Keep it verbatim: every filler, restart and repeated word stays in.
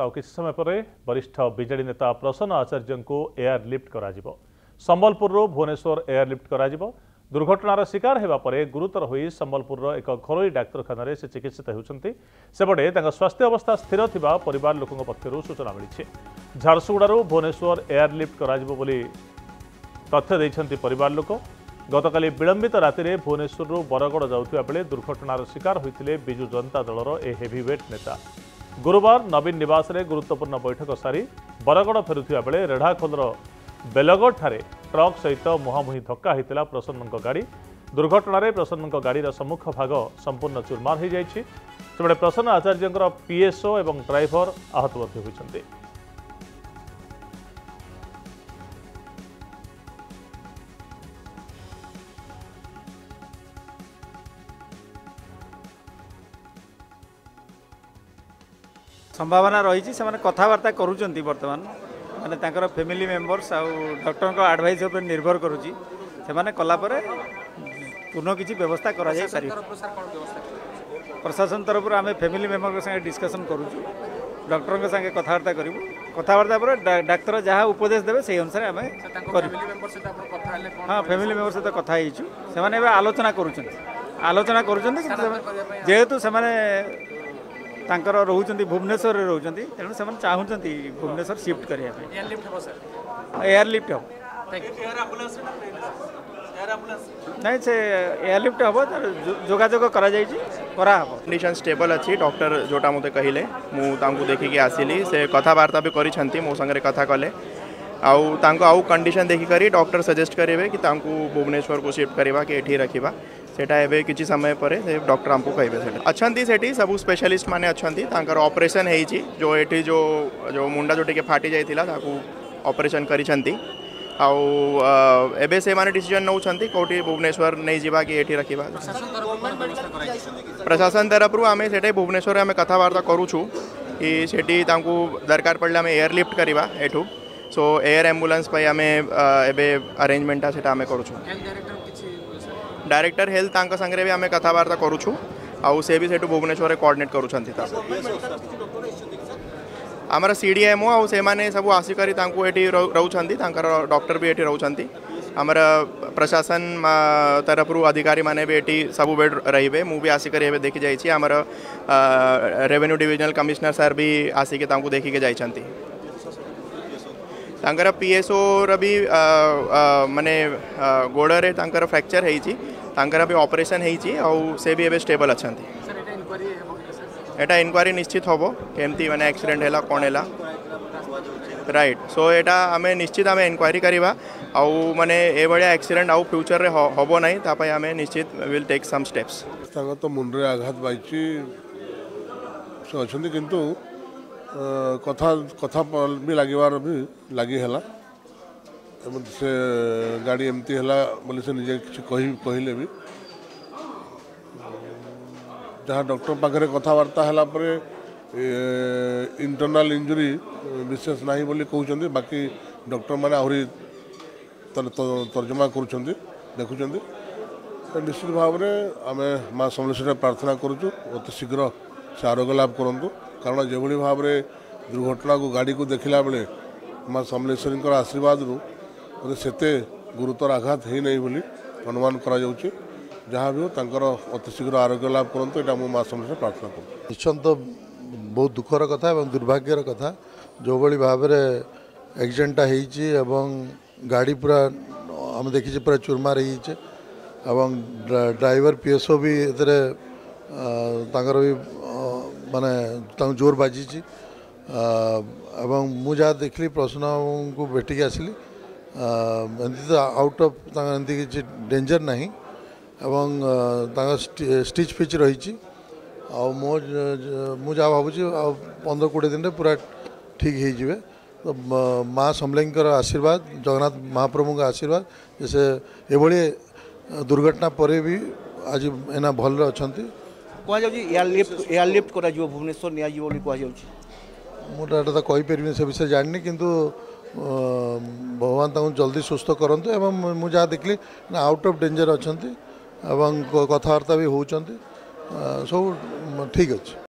ताऊ किसी समय पर वरिष्ठ बीजेडी नेता प्रसन्न आचार्य को एयरलिफ्ट कर संबलपुर भुवनेश्वर एयरलिफ्ट कर दुर्घटनार शिकार होगा पर गुरुतर हो संबलपुर एक घर डाक्तखाना से चिकित्सित होती सेपटे स्वास्थ्य अवस्था स्थिर थिबा परिवार लोकों पक्षर सूचना मिली। झारसुगुड़ू भुवनेश्वर एयरलिफ्ट कर लोक गतकाली विलंबित राति में भुवनेश्वर बरगड़ जाउथिबा बेले दुर्घटनार शिकार होते बिजु जनता दलर ए हेवीवेट नेता गुरुवार नवीन निवास में गुरुत्वपूर्ण बैठक सारी बरगड़ फेरुथिबा बेले रेढ़ाखोलर बेलगड़ ठारे ट्रक सहित मुहांमुही धक्का होता प्रसन्न गाड़ी। दुर्घटन प्रसन्न गाड़ीर सम्मुख भाग संपूर्ण चुरमार हो जाएगी। सेबडे प्रसन्न आचार्य पीएसओ एवं ड्राइवर आहत होती। संभावना रही कथबार्ता करुँच बर्तमान मैंने फैमिली मेम्बर्स आउ डॉक्टर को एडवाइस पर निर्भर करुँची से कलापर पुनः किसी व्यवस्था करा जाय सारी प्रशासन तरफ आम फैमिली मेम्बर के संगे डिस्कसन करुँचु डॉक्टर के संगे कथबार्ता करूँ कथबार्ता पर डाक्तर जहाँ उपदेश देवे से अनुसार आम हाँ फैमिली मेम्बर सहित कथा से आलोचना करुँच आलोचना करेतु से तांकर रोचंती भुवनेश्वर रोचंती तेणु से चाहूँगी भुवनेश्वर शिफ्ट करिया एयरलिफ्ट हम नहीं से एयरलिफ्ट हम तर जोगाजोग करा कंडीशन स्टेबल अच्छी। डॉक्टर जोटा मत कहले मुझे देखिकी आसिली से कथबार्ता भी करो मो संगे कथा कले आउ कंडीशन देखिक डॉक्टर सजेस्ट करेंगे कि भुवनेश्वर को शिफ्ट करवा कि ये रखा सेटा किसी समय पर डॉक्टर आमको कहे अच्छा से सब स्पेशलिस्ट माने अच्छा ऑपरेशन होती जो ये जो जो मुंडा जो टे फाटी जाता ऑपरेशन कर डिसीजन नौ कौटी भुवनेश्वर नहीं जावा कि ये रखा प्रशासन तरफ आम से भुवनेश्वर आम कथबार्ता करूँ कि सेठी दरकार पड़े आम एयरलिफ्ट करवा एठू सो एयर एम्बुलेंस पर आम अरेंजमेंट से आम कर डायरेक्टर हेल्थ संगे भी आम कथबार्ता करूँ आउ से भी सेठू भुवनेश्वर कोऑर्डिनेट कर सीडीएमओ आउ से माने सब आसिक रोचान डॉक्टर भी ये रोचान आमर प्रशासन तरफ अधिकारी माने भी ये सब बेड रे मुझे आसिक देखी जाइए आमर रेवेन्यू डिविजनल कमिश्नर सर भी आसिक देखिक जाती तांकर पीएसओ रबी माने गोड़ रे तांकर फ्रैक्चर होती तांकर भी ऑपरेशन होती और से भी एबे स्टेबल अच्छा एटा इनक्वारी निश्चित हम केमती माने एक्सीडेंट हैला कौन हैला राइट सो एटा आमे निश्चित आमे इनक्वारी करवा आउ माने ए बड़े एक्सीडेंट आउ फ्यूचर रे हम ना ताप आमे निश्चित विल टेक सम स्टेप्स। तो मुंडरे आघात बाइची सोचंदी किंतु कथा कथा भी लगे भी लगी है से गाड़ी एमती है से निजे कि कहले भी जहाँ डॉक्टर पाखे कथबार्ता है इंटरनल इंजुरी विशेष ना बोली कहते बाकी डॉक्टर मैंने आहरी तर्जमा कर देखुं निश्चित भाव में आम माँ समलेश्वर प्रार्थना करुचु अति शीघ्र से आरोग्य लाभ करूँ कारण जो भाव में दुर्घटना को गाड़ी को देखला बेले माँ समलेश्वरी आशीर्वाद रू से गुरुतर आघात है नहीं बोली अनुमान करा जहाँ भी हो अति शीघ्र आरोग्य लाभ करूँ यहाँ माँ समलेश्वर प्रार्थना करूँ। निश्चिंत बहुत दुखर कथा और दुर्भाग्यर कथा जो भाई भाव में एक्सीडेंटा होती गाड़ी पूरा आम देखीचे पूरा चुरमार होती एवं ड्राइवर पीएसओ भी भी माने तंग जोर बाजी एवं मुझे देखली प्रश्न को भेटिकी आसली तो आउट ऑफ एमती किसी डेंजर ना स्टिच फिच रही मो मु भावी पंद्रह कोड़े दिन पूरा ठीक है तो माँ समलेंकर आशीर्वाद जगन्नाथ महाप्रभु का आशीर्वाद जैसे ये दुर्घटना पर भी आज एना भल अच्छा एयरलिफ्ट एयरलिफ्ट करा जो भुवनेश्वर निया जो बोली मुझे तो कहीपरि से विषय जाननी किंतु भगवान तुम जल्दी सुस्थ करते मुझे देखली आउट ऑफ डेंजर अच्छा कथबार्ता भी होती सब ठीक अच्छे।